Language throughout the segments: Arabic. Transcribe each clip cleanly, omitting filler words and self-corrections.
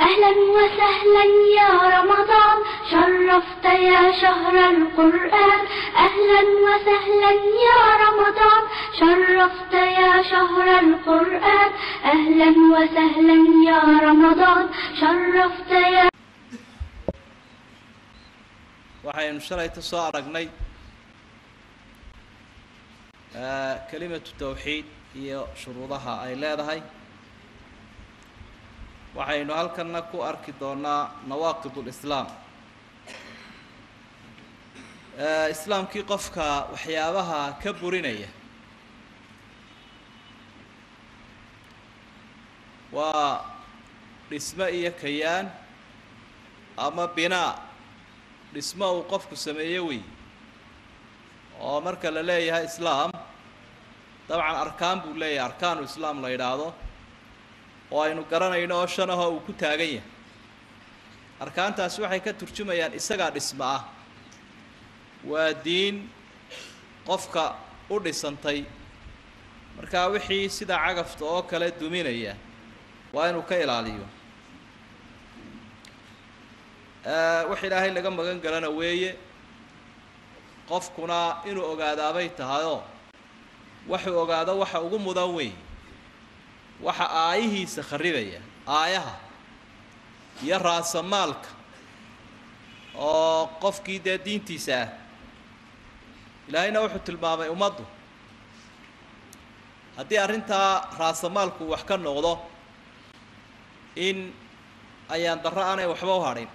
أهلا وسهلا يا رمضان، شرفت يا شهر القرآن. أهلا وسهلا يا رمضان، شرفت يا شهر القرآن. أهلا وسهلا يا رمضان، شرفت يا. وحين شريت صارقني كلمة التوحيد هي شروطها أي لا ذهي. وحين هل كنا كأركضنا نواقض الإسلام. إسلام كي قفك وحيابها كبرينية. ورسمائية كيان أما بناء رسمه وقفك السماوي. ومرك لليها إسلام طبعا أركان بولية أركان الإسلام لا يدعوه. وأنو كرنا يناوشناها وكتاعية. أركان تسويحه كترجمة يعني إسقاط اسمه. ودين قفك أردسنتي. مركاوحي سيدا عقفت أو كلا دومينية. وأنو كيل عليه. وحيله اللي جنب جنجرنا وياه. قفكنا إنه أقعد أبيت هذا. وحي أقعد وحي أقوم مذوي. وحا آيه سخربية آيها يرى سمالك قفكي دا دين تيسا إلهي نوحة المامي أمده هدي أرنتا راس مالك وحكا النغضو إن أيان درعاني وحبوها رين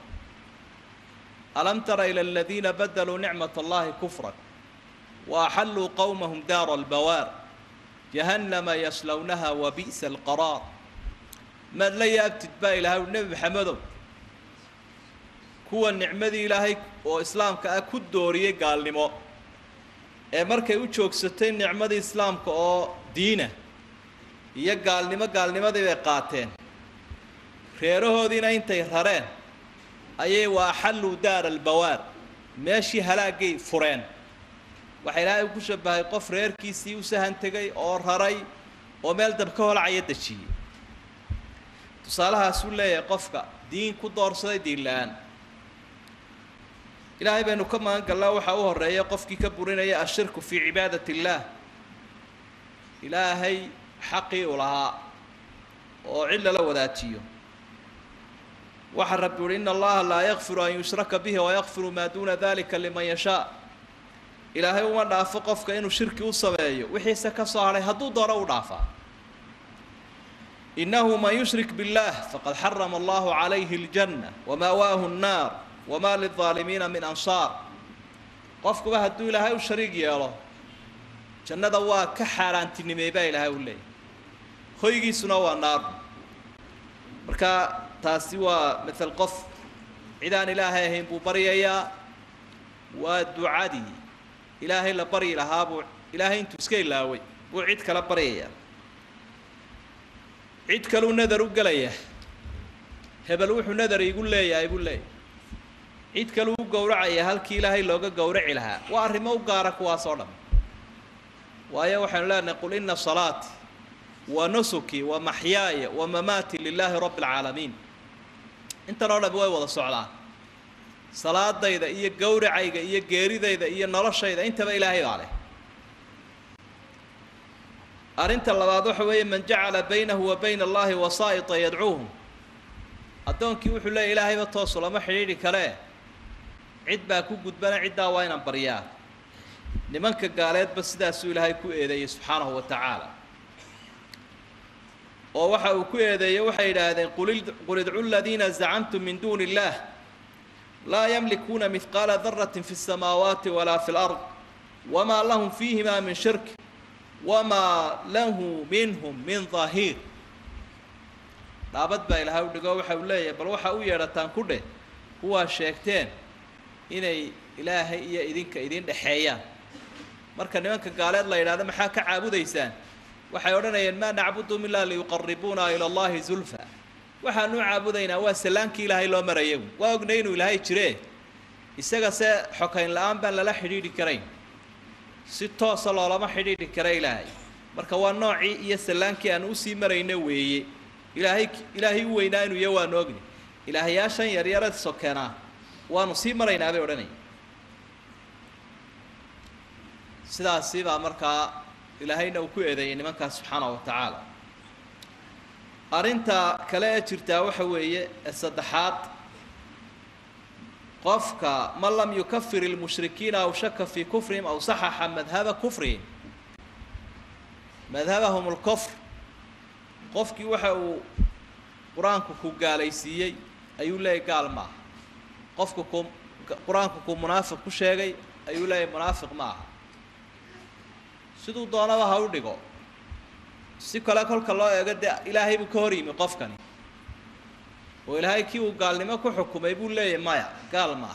ألم تر إلى الذين بدلوا نعمة الله كفرا وأحلوا قومهم دار البوار جهنم يصلونها وبئس القرار ما لا يأبت تبايلها والنبي محمد كو النعمة إلهي وإسلام كأكو الدورية قال لما مركا يوتشوك ستين نعمة إسلام كأو دينة قال لما دي بيقاتين خيره دينا انتي هرين أيه وأحلوا دار البوار ماشي هلاقي فرين وحيلا يكون شبه قفر إركيسي وسهنتجي أو هري أو مال دبكه العيادة شيء تصالها سولة قفقة دين كدار صدي دين الآن إلى أيبا نكمل قال الله وحوه الرأي قفك كبرنا يا الشرك في عبادة الله إلى هي حقي ولها وعلة لو ذاتيه وحرب إن الله لا يغفر أن يشرك به ويغفر ما دون ذلك لمن يشاء إلهي وانا فقفك إنه شركي وصبايا وحيسا كصاري هدو دارو ضعفا إنه ما يشرك بالله فقد حرم الله عليه الجنة وماواه النار وما للظالمين من أنصار قفك بهدو إلهي وشريك يا الله جنة دوا كحاران تنميبا إلهي ولي خيجي سنوى النار مركا تاسيوى مثل قف عدان إلهي هم ببريايا ودعادي إلهي لا بري لها بو إلهي أنت مسكين لاوي وعيد كلا برية عيد كلو نذر وقليه هبلوح نذر يقول لي يا يقول لي عيد كلو جورعي هالك إلهي لوجا جورعي لها وأرموا جارك وأصلم وأيوح لا نقول إن صلاتي ونسكي ومحياي ومماتي لله رب العالمين أنت رأي بوي ولا صعلان صلاة إذا إيه جوري عيجا إيه جيري إذا إيه نرشة إذا أنت بإلهي عليه أنت الله واضح وهي من جعل بينه وبين الله وصائط يدعوهم أدونك يوحي لا إلهي بتوصل ما حريري كلاه عد باكو جد بنا عد دواين بريات لمنك قالت بس ده سؤال هاي كو إذا سبحانه وتعالى ووحى وكو إذا يوحى إلى هذا قل ادعوا الذين زعمتم من دون الله لا يملكون مثقال ذرة في السماوات ولا في الأرض وما لهم فيهما من شرك وما له منهم من ظهير لابد بايلها ودقوا حوليه بل وحاوية رتان كله هو شيكتين إني إلهي إذنك إذن دحيان مركا نمانك قال الله إلا هذا محاكا عابد إيسان وحيورنا ينما نعبدهم إلا ليقربونا إلى الله زلفى وحنو عبودينا وسلانك إلهي لو مريم وأغنينو إلهي تري إستجس حكين الآن بل لا حديد كريم ستة صلاة ما حديد كريم إلهي مركوان نوعي يسلانك أنوسي مرينوي إلهي وينانو يوانوغني ilaahayaashan yaryarad sokeena waanu sii maraynaa bay oranay sidaas baa markaa ilaahayna uu ku eedeeyay nimanka subhanahu wa ta'ala arinta kale ee jirta waxa weeye saddexaad qofka ma lam yukaffir al-mushrikiina aw shakka fi kufrihim aw sahaha madhhaba kufrihim madhabahum al-kufr qofki waxa uu quraanku ku gaalaysiiyay ayuu leeyahay gaalma qofku quraanku ku munaafiq ku sheegay ayuu leeyahay munaafiq ma sidoo doonaba ha u dhigo si kala kolka loo eego ilaahay buu ka hor yimi qofkani oo ilaahay ki uu gaalnimo ku xukumay buu leeyahay maya gaalma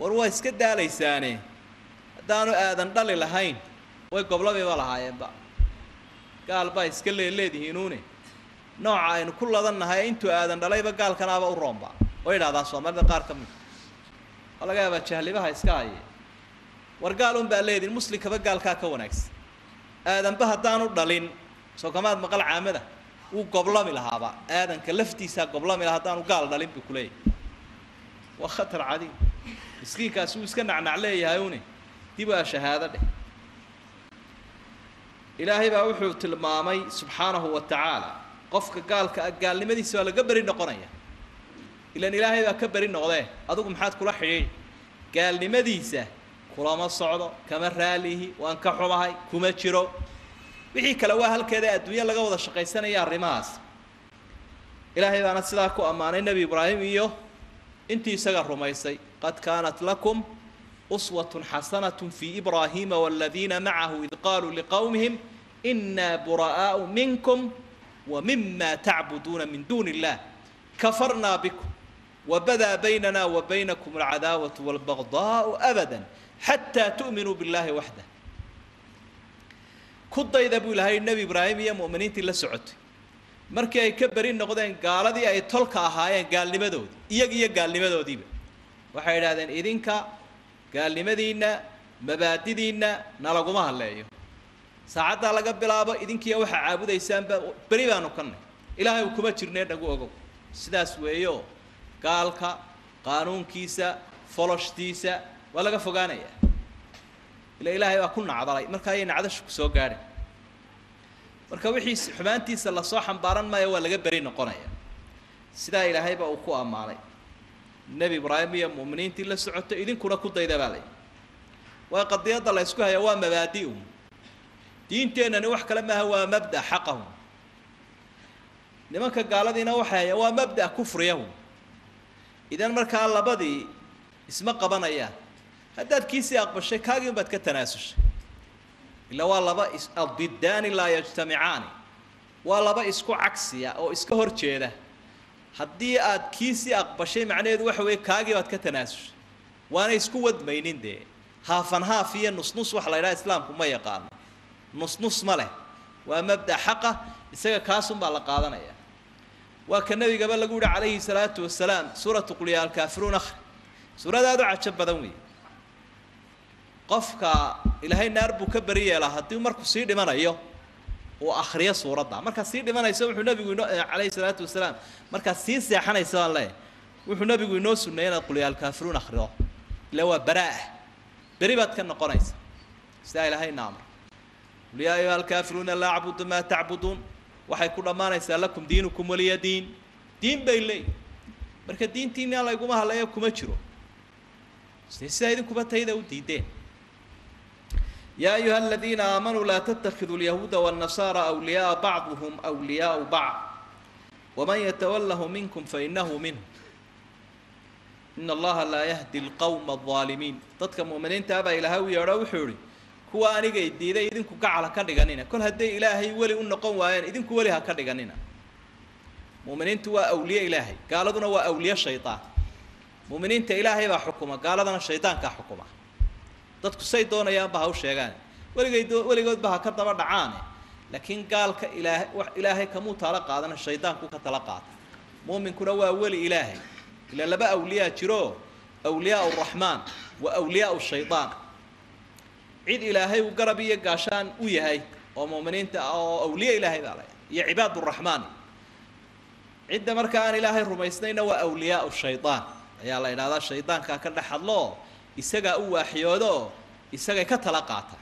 war waa iska daalaysaane daanu aadan dhali lahayn way goblabeyba lahaayeenba gaalba iska leeleedihiin uune nooca aynu ku ladannahay intuu aadan dhalayba gaalkanaaba u roomba oo ilaada Soomaalida qaar ka mid ah laga yaabo jahlibaha iska ay war gaalun baa leedin muslimkaba gaalka ka wanaagsan aadanba hadaan u dhalin soo kamaad maqal caamada uu goblami lahaaba aadanka laftiisa goblami lahaa hadaan gaal dhalin bi kulay wa khatar cadi iskiinka suu iska nacnac leeyahay uune diba shahaada dhe ilaahay baa wuxuu tilmaamay subhanahu wa ta'ala qofka gaalka gaalnimadiisa laga bari noqonaya ilaan ilaahay baa ka bari noqday adigu maxaad kula xiyay gaalnimadiisa kula ma socdo kama raalihi waan ka xumahay kuma jiro wixii kala waa halkeeda adduunyo laga wada shaqaysanaya arimaas ilaahay baa sidaa ku amaanay nabi ibraahim iyo intii isaga rumaysay qad kaanat lakum uswatun hasanatun fi ibraahim walladheena ma'ahu id qalu liqawmihim inna buraa'u minkum ومما تعبدون من دون الله كفرنا بكم وبدا بيننا وبينكم العداوة والبغضاء أبدا حتى تؤمنوا بالله وحده كنت إذا بقول هاي النبي إبراهيم يا مؤمنين تلا سعود مركي يكبرين نقدين قال ذي أي تلقى هاي قال لي مدود يجي قال لي مدود وحيد هذا إذنك قال لي مدينة مبادئ ديننا نلاقوها الله ساعات على قبل أبا إذن كي أوحى عبود إنسان بريبانو كنه إلهي وكبر جرنيد أقو أقو سداس ويو قالك قانون كيسة فلسطيسة ولا كفقانية إلا إلهي وكلنا عذراء مركاين عذش كسو قاري مركويحي حمانتي سلا صاحم بارن ما يو ولا قبرين قناية سدا إلهي بأقوى أمالي النبي إبراهيم يا مؤمنين تلا سعدت إذن كنا كنت إذا بالي وقد يضل الله يسكوها يوام مبادئهم diinteena wax kale ma waa mabda xaqahum nimanka gaaladina waxay waa mabda kufriyahum idan marka labadii isma qabanaya hadaad kiisi aqbashay kaagii baad ka tanaasushay illa waa laba is adidani la yajtami'an waa laba isku cagsiya oo iska horjeeda hadii aad kiisi aqbashay macneedu wax way kaagii baad ka tanaasushay waana isku wadmaynin de haafan haafiya nus wax la ilaahay islaamku ma yaqaan نص ماله ومبدأ حقه يسقى كاسم بالقاضنة وكالنبي قبل يقول عليه الصلاة والسلام سورة قل يا الكافرون أخر سورة هذا عجب ذوي قفك إلى هاي النار بكبرية لها تيو مركو سيد منا يو وآخرية سورة ضع مركو سيد منا يسوي النبي عليه الصلاة والسلام مركو سيد سيحنا يسوي الله والنبي يقول نوس إننا قل يا الكافرون أخر لو براء بريبات كنا قنيس سائل هاي النار يا أيها الكافرون لا أعبد ما تعبدون وحيكون ما نسأل لكم دينكم ولي دين دين بيلي بركة دين تيني الله يقوم هلا يكم أشرو سيساعدكم بتهيدا ودين يا أيها الذين آمنوا لا تتخذوا اليهود والنصارى أولياء بعضهم أولياء بعض ومن يتوله منكم فإنه منه إن الله لا يهدي القوم الظالمين تتكم مؤمنين تابع إلى هوي روحوري kuwa aniga diiday idinku gacal ka dhiganina kul haday ilaahay wali u noqon waayeen idinku wali ha ka dhiganina muuminiintu waa awliya ilaahay gaaladuna waa awliya shaytaan muuminiinta ilaahay baa xukuma gaaladana shaytaanka xukuma dadku say doonayaan baa u sheegan waligood baa ka daba dhacaan laakiin gaalka ilaahay kamu tala qaadana shaytaanku ka tala qaata muuminku waa wali ilaahay ila laba awliya jiro awliya ar-rahman wa awliya ash-shaytaan عيد إلهي وقربي قاشان وياهي أو مؤمنين أو أولياء إلهي يا عباد الرحمن عند مركان إلهي رميسنين وأولياء الشيطان يا الله إن هذا الشيطان كأكل حلو يسجى أو حيوده يسجى كتلاقاته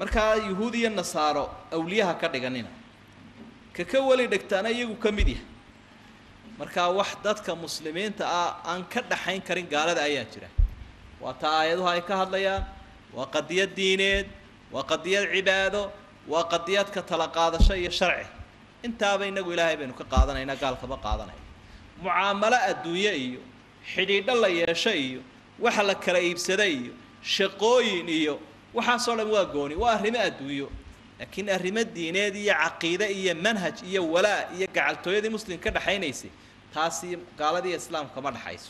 مركا يهودي النصارى أولياء كذا جنينا ككولي دكتانا يجو كمديه مركا وحدات كمسلمين تا أن كذا حين كرين قالد آيات جرا وتأيده هاي كهذليا وقضية دينيد وقضية عباده وقضية كتلاقات شيء شرعي أنت بيننا وإلهي بينك قاضنا هنا قال خبر قاضنا معاملة الدنيا حديد الله يشيء وحلك كريب سري شقوينيو وحصل مواجهني وأهرماء الدنيا لكن أهرماء الدين دي عقيدة منهج ولا يجعلته يدي مسلم كذا حينيسي تاسيم قال دي إسلام كمان حيس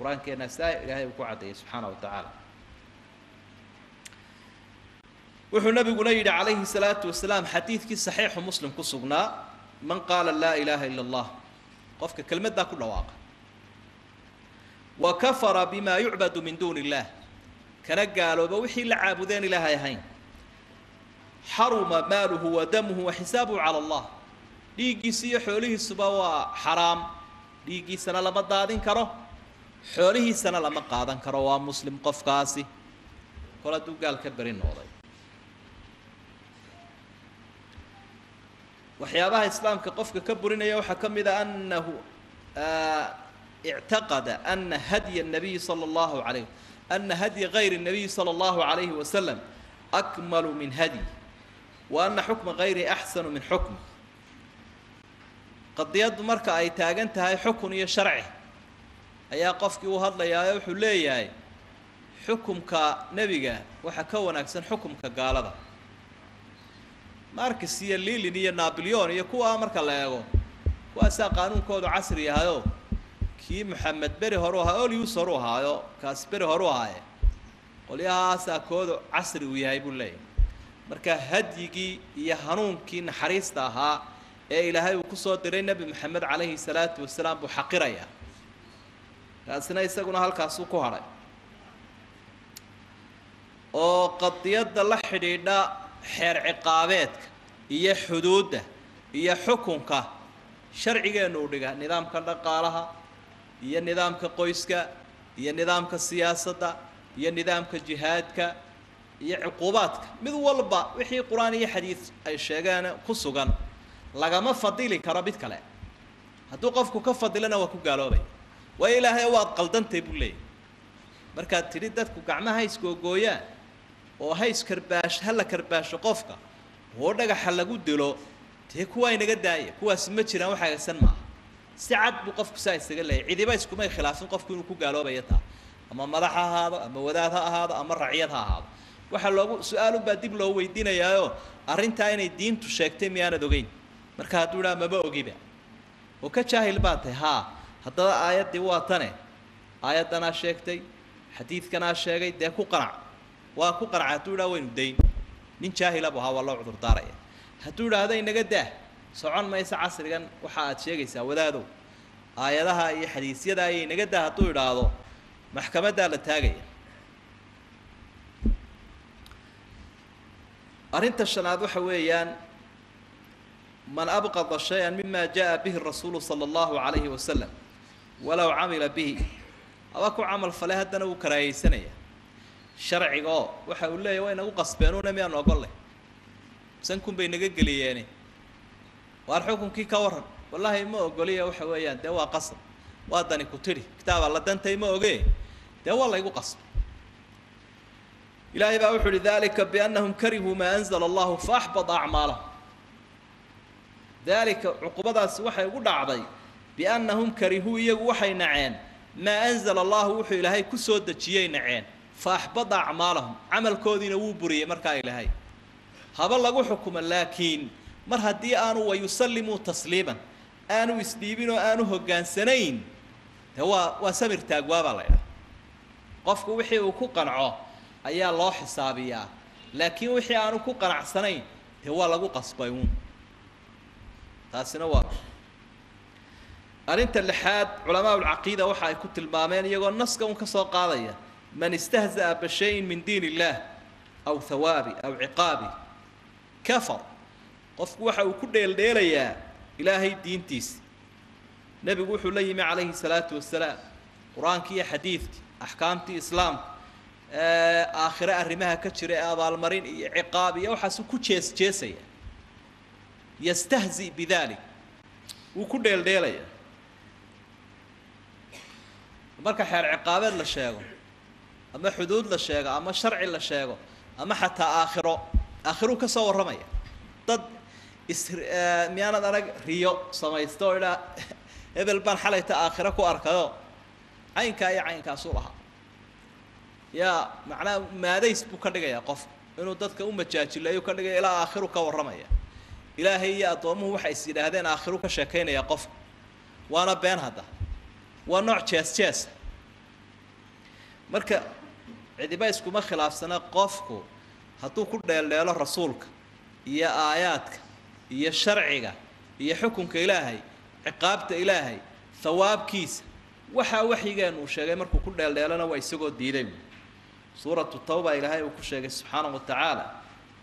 قرآن كنا سائر إلهي بقعده سبحانه وتعالى والنبي قنيد عليه الصلاة والسلام حديث كي صحيح ومسلم كسبنا من قال لا إله إلا الله قفك كلمة ذا كل واقع وكفر بما يعبد من دون الله كان قالوا بوحي لعابدين إلهي هين حرم ماله ودمه وحسابه على الله ليجي سي حوله السبا حرام ليجي سنة لما قادن كره حوله سنة لما قادن كره ومسلم قف قاسي قال قال كبرين وضعي وحيابها إسلام كقفك كبرنا يوحى كم إذا أنه اعتقد أن هدي النبي صلى الله عليه أن هدي غير النبي صلى الله عليه وسلم أكمل من هدي وأن حكم غير أحسن من حكم قد يد مركة أي تاجنتها حكم يا شرعي أيا قفك وهذا يا يوحى ليه حكم كنبيجه وحكونك سن حكم كجالده ماركس هي الليل هي نابليون هي كوا مركا لا يغو واسا قانون كود عصري هادو كي محمد بري هرو هاول يوسرو هايو كاس بري هرو هاي قليا اسا كود عصري وياي بولي مركا هديغي يا هانونكي نخريستا ها اي الهي و كسو ديري نبي محمد عليه الصلاه والسلام بو حقيريا كاسنا اسغنا هلكاسو كو هراي او قضيده لا خيديدا xeer ciqaabeedka iyo xuduuda iyo xukunka sharcigeenu dhiga nidaamka dhaqaalaha iyo nidaamka qoyska iyo nidaamka siyaasadda iyo nidaamka jihaadka iyo ciquubaadka mid walba wixii quraan iyo xadiis ay sheegaan ku sugan lagama fadili karo mid kale haddii qofku ka fadilana waa ku gaaloobay way ilaahay waad qaldantay buu leeyahay marka tiri dadku gacmaha isku gooyaan oo hays karbash hal karbash qofka oo dhagax lagu dilo tii kuwa inaga daayay kuwaas ma jiraan waxa aysan ma saacad bu qofku saaysaga leeyahay ciidiba isku ma khilaafsan qofku inuu ku gaaloobayo taa ama madaxa ahaado ama wadaad ha ahaado ama raciyad ha ahaado waxa loogu su'aalo baa dib loo weydiinayaayo arinta inay diintu sheegtay miyaanad ogeyn marka hadduu dhama ba ogiba oo ka jaahil baa tahay ha haddaba aayadii waa tanay aayadana sheegtay xadiidkana sheegay dee ku qarac وأكو قرعتو لا وين دين ننشاهي لابوها والله عذر دارية هتو لا هذا إنك ده سعر ما يسعى سرقان وحات شيء يسعى ولا ذو آية لها أي حديث يدا أي إنك ده هتو لا ذو محكمة ده للتاجية أرنت الشنادو حويان من أبغض شيئا مما جاء به الرسول صلى الله عليه وسلم ولو عمل به أو أكو عمل فلا هدنا وكراي سنية شرعي وحاول لي وين قصبانون ميان وقال لي سنكون بينك قلياني وارحوكم كي كورن والله ما قولي وحويان دوا قصب واداني كتري كتاب الله دانتي ما اوغي دوا الله قصب الهي باوحو لذلك بانهم كرهوا ما انزل الله فاحبط اعمالهم ذلك عقوبات وحي ودعضي بانهم كرهوا يوحي نعين ما انزل الله وحي الهي كسود جيي نعين فأحبط أعمالهم عمل كودين وبرية مركا إلهي هذا الله حكم لكن مرهدي أنو ويسلموا تسليما أنو يسليبين وأنو هجان سنين هو وسمر تجواب الله قف وحي وكقنعه أي الله حسابية لكن وحي أنو كقنع سنين هو الله قصبيون تاسنوا أنت اللحاد علماء العقيدة وحي كنت البامان يقول نسق وكساق عليه من استهزأ بشيء من دين الله أو ثوابي أو عقابي كفر قف وحا وكل ديل ديليا إلهي دين تيس نبي وحو ليمي عليه الصلاة والسلام قرآن كي حديثتي أحكامتي إسلام آخرة أرمها كتشري أبال مرين عقابي وحسو كتشيس جيسي يستهزئ بذلك وكل ديل ديلي مركا حيال عقابات للشيغو أما حدود للشيغو أما شرع للشيغو أما حتى آخره كسور رمية ضد ميانا درق ريو سمايستو إلى إبل بان حالي تآخرك وأركضو عينك أي عينك أصولها يا معناه ما ليس بكرقة يا قف إنه ضدك أمة جاتي لا يكرقة إلى آخره كور رمية إلهي يا أطوامه وحيس إلى هذين آخرك شاكين يا قف وأنا بين هذا ونوع جاس مركا عدبايسكو ما خلاف سنة قفكو هاتو كل ليلة رسولك يا آياتك يا شرعك يا حكمك إلهي عقابت إلهي ثواب كيس وحا وحيقا نوشاقا مركو كل ليلة نوايسكو ديدم سورة التوبة إلهي وكوشاقا سبحانه وتعالى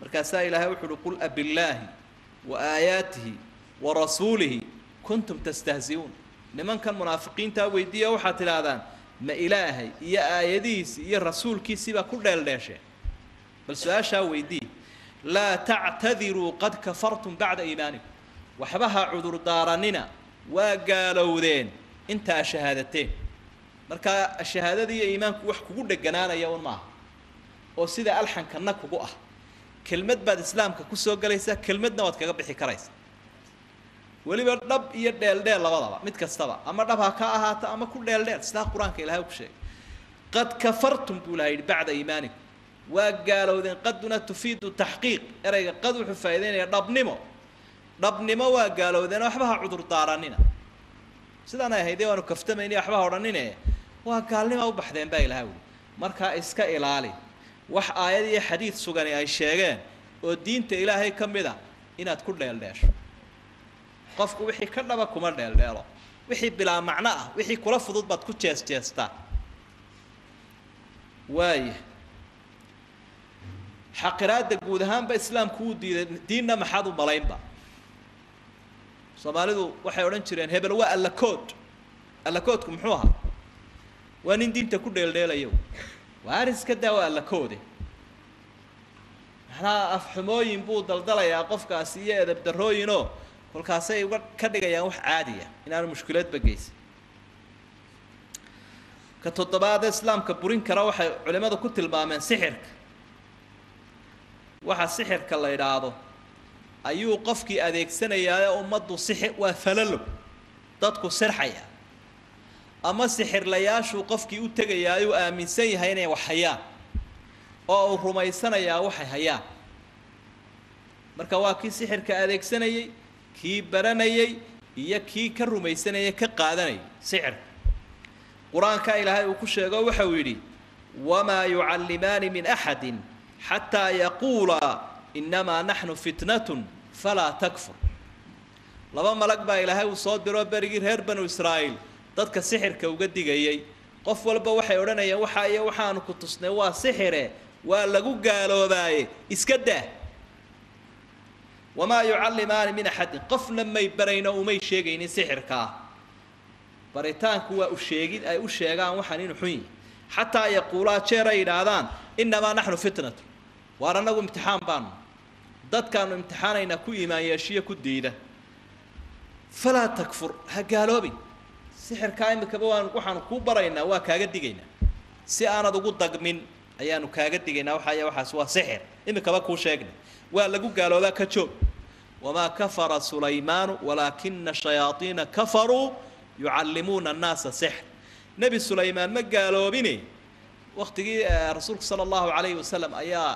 مركاسا إلهي وحلو قل أب الله وآياته ورسوله كنتم تستهزئون لمن كان منافقين تاويدية وحات الأذان ما إلهي يا آيديس يا رسول كيسيبا كل اللاشة بل سؤاشا ويدي لا تعتذروا قد كفرتم بعد إيمانكم وحبها عذر داراننا وقالوا ذين انت شهادتين مركا الشهادة دي إيمانك وحكو قد جنانا يوم معه وسيدا ألحن كنك وقوة كلمة بعد إسلامك كسو قليسا كلمة نواتك قبحي كريس ولما رب يدل دل لبضبة متكسبة أما ربها كأها أما كل دل دل سلا القرآن كإلهه بشيء قد كفرتم بولاهيد بعد إيمانكم وقالوا ذن قدنا تفيد التحقيق إرجع قدوا حفايدين يا رب نمو وقالوا ذن أحبها عذر طارننا سدنا هيدي وأنا كفتمني أحبها ورننا وقالنا أو بحدين بإلهه مركها إسكا إلالي وح آية حديث سجني الشيعان والدين تإلهي كم بذا إن أتكل دل دلش قفكو وحي كنبا كما ديلديلو وحي بلا معنى وحي كلا فدود باد كو جيستا واي حقيرات غود اهان با اسلام كو دينا ما حد بلين با سوماليدو waxay oran jireen hebel waa alla koodku muxuu aha waa nin diinta ku dheeldeelayo waariska dawa alla koode ana afxumooyin buu daldalaya qofkaasi iyo edeb darooyino kolkaasay uga ka dhigayaan wax caadi ah inaan mushkilaad bagaysan ka toddobaad islaamka burin kara waxay culimadu ku tilmaameen sixirka waxa sixirka la yiraahdo ayuu qofkii adeegsanaya ummadu sixir waa falalo dadku sirxaya ama sixir layaashu qofkii u tagayaa uu aaminsan yahay inay wax hayaan oo rumaysanaya wax hayaan marka waa kii sixirka adeegsanayay كي براني يكي كروميسن يكقادني سعر قرآن كإلهي وكشجع وحويري وما يعلمان من أحد حتى يقولا إنما نحن فتنة فلا تكفر لما لقبا إلهي وصاد برابرير هربن وإسرائيل ضد كسحر كوجد جاي قف والبا وحيرنا يا وحي وحان كتصنع وسحره ولا قالوا باي إسكده وما يعلمان من أحد قف لما يبرين ومي شيغين سحركا بريتان كوا أشيغين أي أشيغان وحنين حين حتى يقولا شيرين آذان إنما نحن فتنة وارناو امتحان بان ضد كانوا امتحانين كو إيمان يشي كو ديدة فلا تكفر هقالوا بي سحر كايم كبوان وحن كو برينا وكاقد ديجينا سي أنا دوغو دقمين أيانو كاقد ديجينا وحايا وحاسوا سحر إما كباكو شيغنا ولقوا قالوا ذاك كتب وما كفر سليمان ولكن الشياطين كفروا يعلمون الناس السحر نبي سليمان ما قالوا بني وقت رسولك صلى الله عليه وسلم أيا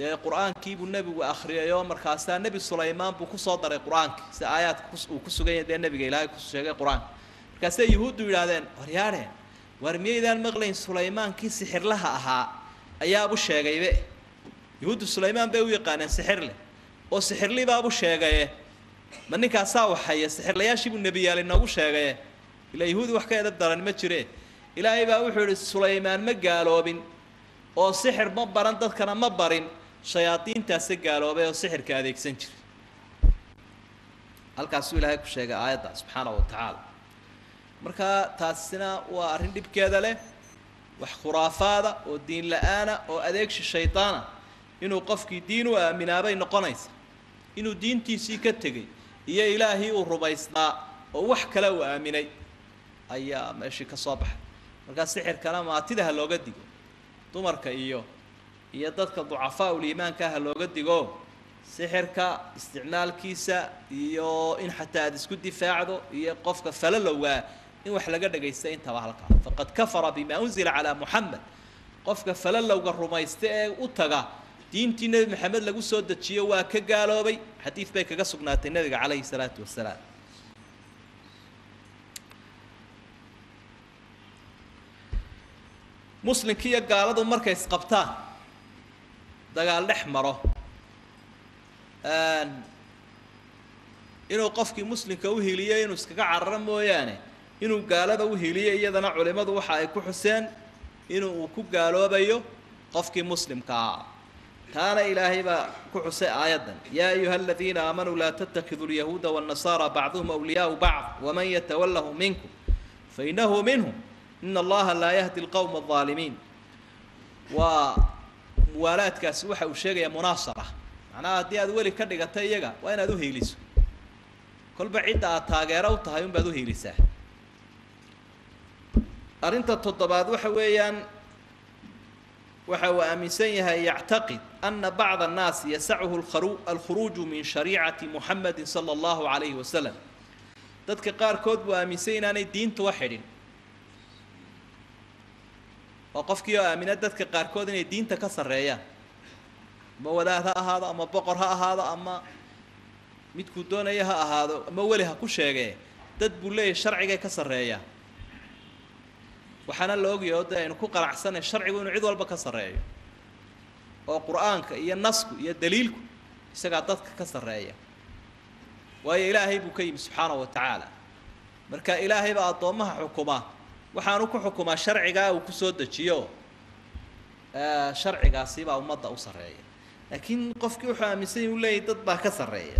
القرآن كيب النبي وآخر يوم مركزان نبي سليمان بكو صدر القرآن سآيات كسو جاية دين نبي قيلها كسو جاية القرآن مركزان يهود ولادين وريارين ورمي ذا المغلين سليمان كي سحر لها أها أيا أبو الشيء بيه يهود سليمان بيوي قانا سحر له أو سحر لي بابو شاقيه من كاسا وحيا سحر لياشي بالنبي لأنه أبو شاقيه إلى يهود وحكاية الدران ما تشريه إلى يبا وحول سليمان ما قالوا بن أو سحر مبرن تذكر مبرن شياطين تاسق قالوا بي أو سحر كاذيك سنشر halkaasuu ilaahay ku sheegay aayadda subhanahu wa ta'ala marka taasina waa arin dibkeeda leh wax khuraafaada oo diin la'aana oo adeegsi shaytaana inuu qofkii diin u aaminaabay noqonaysa inuu diintiisii ka tagay iyo ilaahay uu rubaysnaa oo wax kale uu aaminay ayaa meeshii ka soo baxay marka sixirkana maatidaha looga digo dumarka iyo dadka ducafaa ul iimaanka ha looga digo سحرك استعمال كيسة يو إن حتى دسكودي فاعده يقف كفلل هو إن وحلاقة جيستين تبعلك فقد كفر بما أنزل على محمد قف كفلل هو جرما يستأ وتجا دين تين محمد لجو سود تشيو وكجالو بي حديث بيك جسقنا النبي عليه الصلاة والسلام مسلم كي قال له مركز قبطان دجال لحمره inuu qofkii muslimka u heeliyay inuu iskaga carran mooyaan inuu gaalada u heeliyay iyadana culimadu waxa ay ku xuseen inuu ku gaaloobayo qofkii muslimka taana ilaahay ba ku xusay aayadan ya ayyuhal ladina amanu la tattakhidul yahuda wan nasara ba'dhum awliyaa ba'd wa man yatawallahu minkum fa innahu minhum inna allaha la yahdi alqawma adh-dhalimin wa muwaladkaas waxa uu sheegay munaasara أنا أدي أدوالي كذا قتايجا وين أدو هيليس كل بعيد أتاجر أو تهيم بدو هيليسه أرنت تطبع ذو حويا وحوى أمسيها يعتقد أن بعض الناس يسعه الخروج من شريعة محمد صلى الله عليه وسلم تذكر قار كود وأمسينا أنا دين توحدين وقفك يا أمينة تذكر قار كود أنا دين تكسر ريا ما ولادها هذا أما بقرها هذا أما متكودون أيها هذا ما ولها كل شيء تدبل لي الشرع جاي كسر رأيه وحنا اللوج يودا إنه كوقع أحسن الشرع ونعيد والب كسر رأيه والقرآن يا النص يا دليلك استقعدتك كسر رأيه ويا إلهي بكيم سبحانه وتعالى مرك إلهي بأطمها حكمه وحنوك حكمه الشرع جا وكسود تشيو الشرع جا سيبه ومضى أوصل رأيه لكن قفكي وحامسين ولا يتطبع كسر رأيه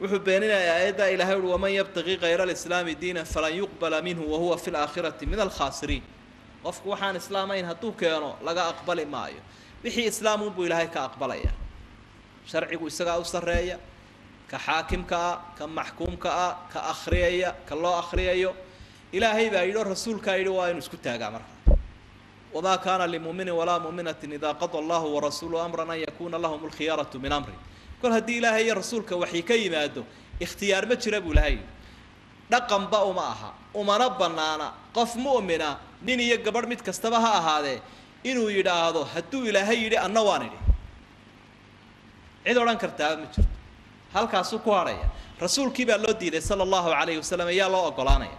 وحبيننا أيضا إلى هول ومن يبتغي غير الإسلام دينا فلن يقبل منه وهو في الآخرة من الخاسرين قفكي وحان إسلامين هتوك يانو لقى أقبل معي بحي إسلام بو إلهي كأقبل أيه شرعي ويساق أوصر رأيه كحاكم كمحكوم كأخرية كالله أخرية إلهي بأيضا رسول كايدو وإنو سكتها قامرها وما كان لمؤمن ولا مؤمنة إذا قضى الله ورسوله أمرنا يكون لهم الخيارة من أمره كل هدي لا هي رسولك وحي كي ما أدو اختيار بتشرب ولا هي رقم بقوا معها وما ربنا أنا قف مؤمنا نيني يقبر متكستبها هذا إنه يدعو هدو إلى هي النواني عدو رانكرتها متشرب هل كاسو كوارية رسول كبير لدي صلى الله عليه وسلم يا الله أقولانية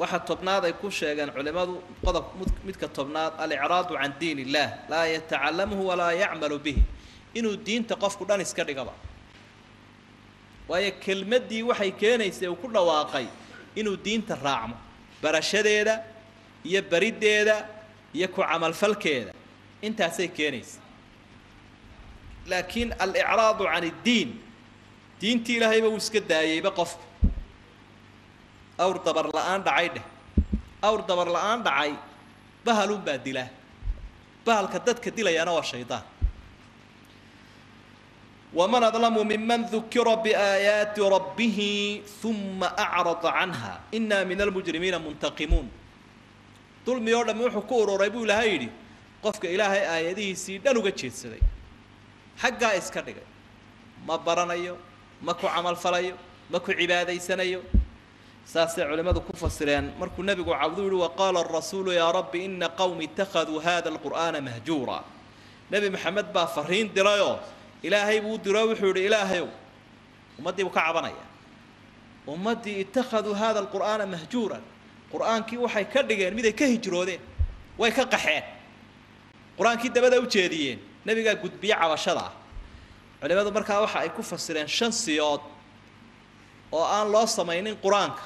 واحد طبناد يكون شيئا علماء قضب متك الطبناد الإعراض عن دين الله لا يتعلمه ولا يعمل به إنه الدين تقف كلان يسكر قبع وهي كلمة دي وحي كان يسيو كل واقعي إنه الدين تراعمه برشة ديدا يبريد ديدا يكو عمل فالكيدا انت هسي كانيس لكن الإعراض عن الدين دين تي لها يبقى وسكت دا يبقى قف أو دبر لآن دعيده أو دبر لآن دعي بهلو بادله بهل كدد كدله يا نوى الشيطان ومن أظلم ممن ذكر بآيات ربه ثم أعرض عنها إنا من المجرمين منتقمون ظلم يورد من حكور وريبو لهيدي قفك إلهي آياته سيدانو قتشيت سيدي حقا إسكاريك ما برانيو ماكو عمل فلايو ماكو عبادة سنيو ساسع علماء كفر سريان مركو النبي عبدوله وقال الرسول يا رب إن قوم اتخذوا هذا القرآن مهجورا نبي محمد بافرين درايو إلهي بود دراوح إلهي ومدي وكعبنايا ومدي اتخذوا هذا القرآن مهجورا قرآن كي وحي كردجين ميدا كهجرودين ويكقحين قرآن كي دبدا وجاديين نبي قال قد بيع وشرع علماء مركا وحي كفر سريان شنسيات oo aan loo sameeynin quraanka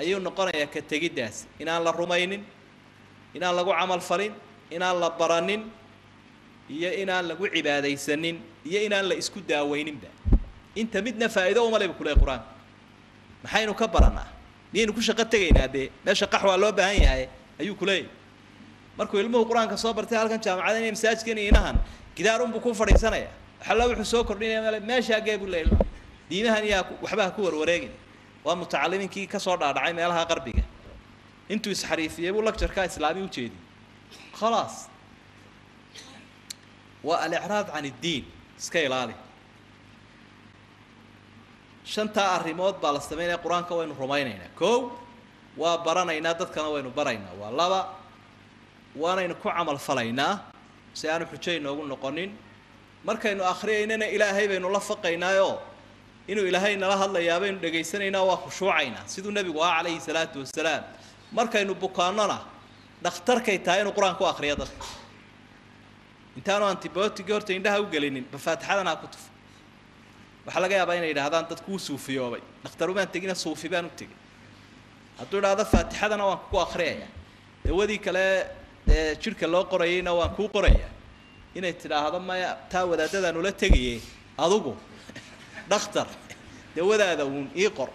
ayuu noqonayaa ka tegidaas in aan la rumaynin inaan lagu amal farin inaan la baranin iyo inaan lagu cibaadaysanin iyo inaan la isku daawayninba inta midna faa'iido uma leeyahay quraanka maxaynu ka baranaa niin ku shaqo tagaynaa de meesha qaxwa loo baahan yahay ayuu ku leeyahay markuu ilmuhu quraanka soo bartay halkan jaamacada inay masaajidkan inahan gidaarun buu ku fadhiisanaya xalla wuxuu soo kordhinaya meesha geebu leeylo diinahan yaa waxba ku warwareegin waa mutacalliminkii ka soo dhaadhacay meelaha qarbiga intuu is xariifiyay buu lecture-ka islaamiga u jeediyay خلاص والاعراض عن الدين سكيلالي شنتا اريمود با لا سمينه قرانكا وينو رمينينا كو وا برانينا ددكنا وينو برينا وا لبا وانينا كو عمل فلينا سيانو خجينا نوغو نوقنين markaynu akhriyayna ilaahay baynu la faqaynaayo inuu ilaahay nala hadlayaa baynu dhageysanayna waa khushuucayna sidoo nabigu alayhi salaatu wasalaam markaynu bukaanana dhakhtarkay tahay inuu quraanka akhriyo dadka intaanu antibiotic horta indhaha u galinin ba faatixadana ku tuf waxa laga yaabaa inay yiraahdaan dadku suufiyoobay dhakhtaru baan tagina suufi baan u tagay hadduu raada faatixadana waan ku akhriyaa dawadii kale jirka loo qorayna waan ku qorayaa inay tiraahdo ma taa wadaadadan ula tagayay adigu dhakhtar dawadaada uun ii qor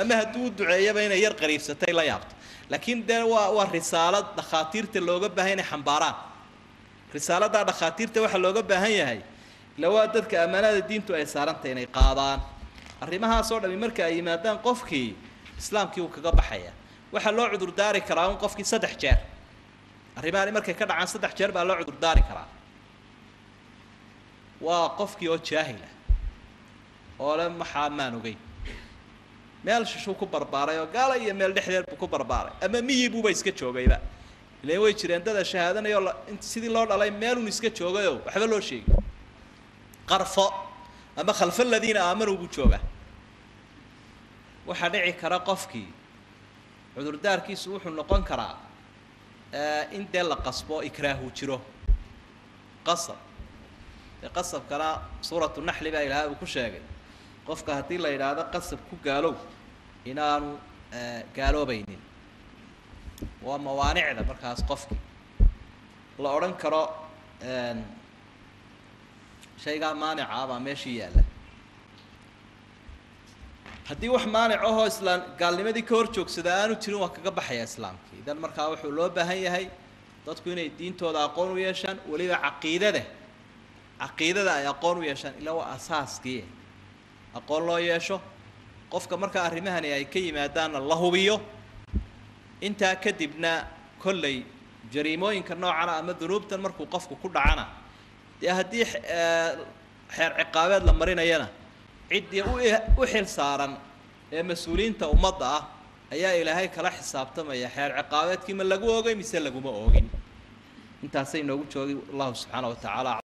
ama hadduu duceeyaba inay yar qariibsatay la yaabto لكن ده هو رسالة دخاتير تلوجا بهين حمبارة رسالة ده دخاتير توح لوجا بهين هاي لو أدت كأمانة الدين تو إسارن تاني قاضان الرماها صورة بمركز إيمانتان قفكي إسلام كيو كجب حياة وحلو عذر داري كراون قفكي صدح جار الرماها مركز كذا عن صدح جار بلو عذر داري كراون وقفكي أو جاهلة أولم محامانو جي مال شو كبر باريو قال يا مال دحيل بكبر باري أما مية بوبا يسكتشوا جايبه اللي هو يشتري أنت ده شهادة أنا يلا أنت سيد الله على مال ونسكتشوا جايو حبلو شيء قرفاء أما خلف الذين آمنوا بتشوا وحدعي كراقفكي عذر داركي سوح النقان كرا أنت لا قصبا إكراه وشرو قصب قصب كرا صورة النحل بقى لها وكش هاجي قفك هدي لا يراد قصب كقالو إنه قالوا بيني وموانع ذا بركاس قفك الله أورن كرا شيء قام مانع عابا ماشي يلا هدي وح مانع هو إسلام قال لي ما دي كورتشوك سدان وتنو وكقب حياة إسلام إذا المركاوي حلو بهاي هاي تكون الدين تودا قانو يشان وليه عقيدة ذا يا قانو يشان إلا هو أساس كي أقول له يا شو قفك مركا أرمهن يا كي ما دان الله بيو أنت كذبنا كل جريموين كنا على أمد ذنوب تمركو قفك كل عنا يا هدي حر عقابات لما رينا ينا عدي وحل صارن مسؤولين تو مضى أيا إلى هاي كلا حساب تما يا حر عقابات كي من لجوا جاي مثل لجوا ما أوجين أنت هسين نقول شو الله سبحانه وتعالى